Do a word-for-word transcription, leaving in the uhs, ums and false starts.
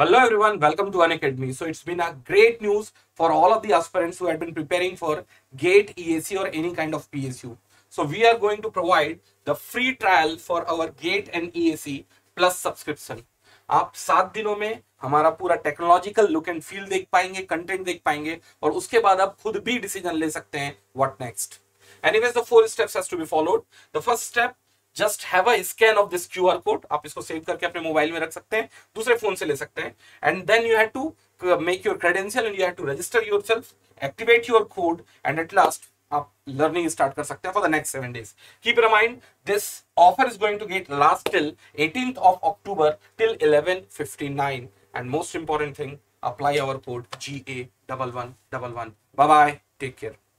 Hello everyone, welcome to Unacademy. So it's been a great news for all of the aspirants who had been preparing for GATE, E S E or any kind of P S U. So we are going to provide the free trial for our GATE and E S E plus subscription. आप सात दिनों में हमारा पूरा technological look and feel देख पाएंगे, content देख पाएंगे और उसके बाद आप खुद भी डिसीजन ले सकते हैं what next. Anyways, the four steps has to be followed. The first step, Just have a scan of this Q R code. आप इसको सेव करके अपने मोबाइल में रख सकते हैं, दूसरे फोन से ले सकते हैं. And then you have to make your credential and you have to register yourself, activate your code, and at last आप learning start कर सकते हैं for the next seven days. Keep in mind this offer is going to get last till eighteenth of October till eleven fifty-nine. And most important thing, apply our code G A one one one one. Bye bye. Take care.